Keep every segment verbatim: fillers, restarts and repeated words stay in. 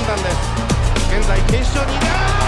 軍団です。現在決勝にいた。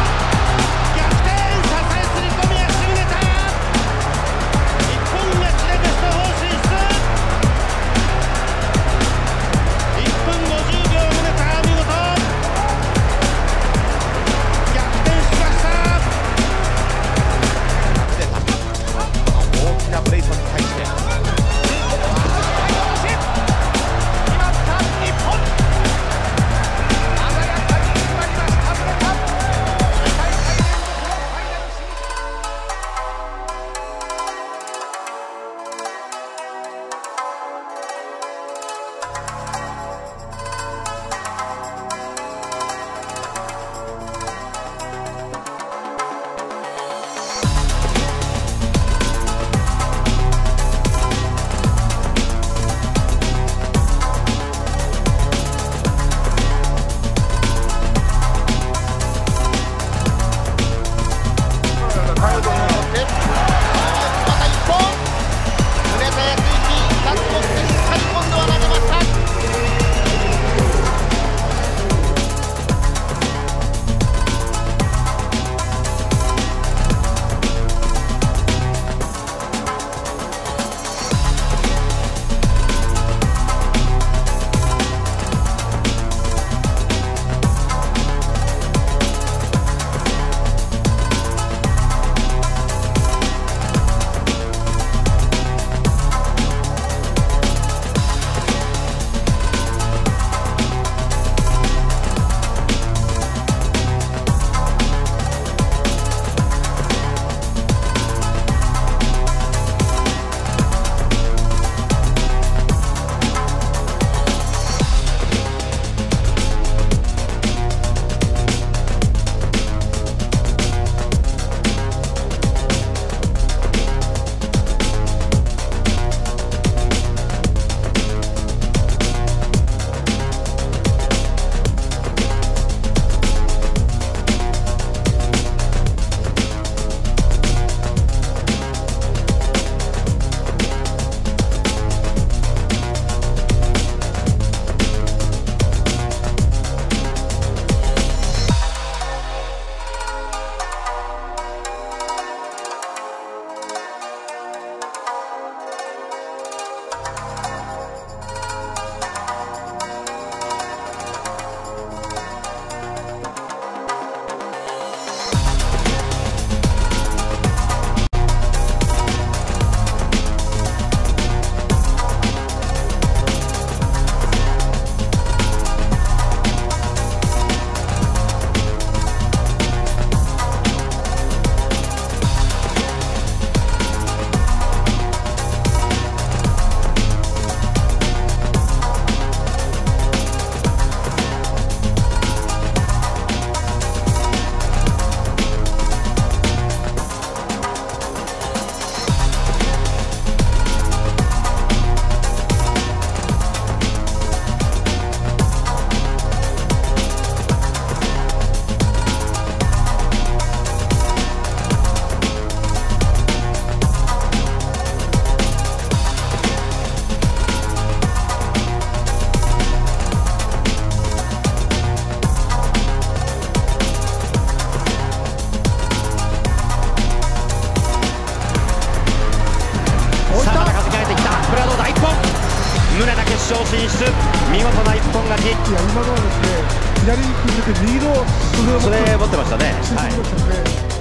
決勝進出、見事な一本勝ち。いや、今のはですね、左に崩れて右のそれを持ってましたね。はい。